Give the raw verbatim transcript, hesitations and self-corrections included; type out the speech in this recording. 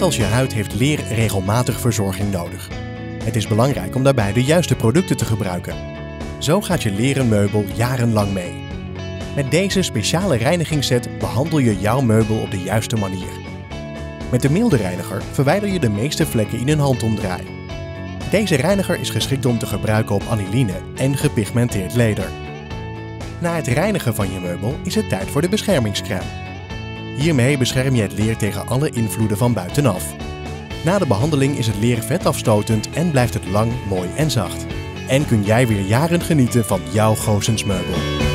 Net als je huid heeft leer regelmatig verzorging nodig. Het is belangrijk om daarbij de juiste producten te gebruiken. Zo gaat je leren meubel jarenlang mee. Met deze speciale reinigingsset behandel je jouw meubel op de juiste manier. Met de milde reiniger verwijder je de meeste vlekken in een handomdraai. Deze reiniger is geschikt om te gebruiken op aniline en gepigmenteerd leder. Na het reinigen van je meubel is het tijd voor de beschermingscrème. Hiermee bescherm je het leer tegen alle invloeden van buitenaf. Na de behandeling is het leer vetafstotend en blijft het lang, mooi en zacht. En kun jij weer jaren genieten van jouw Goossens meubel.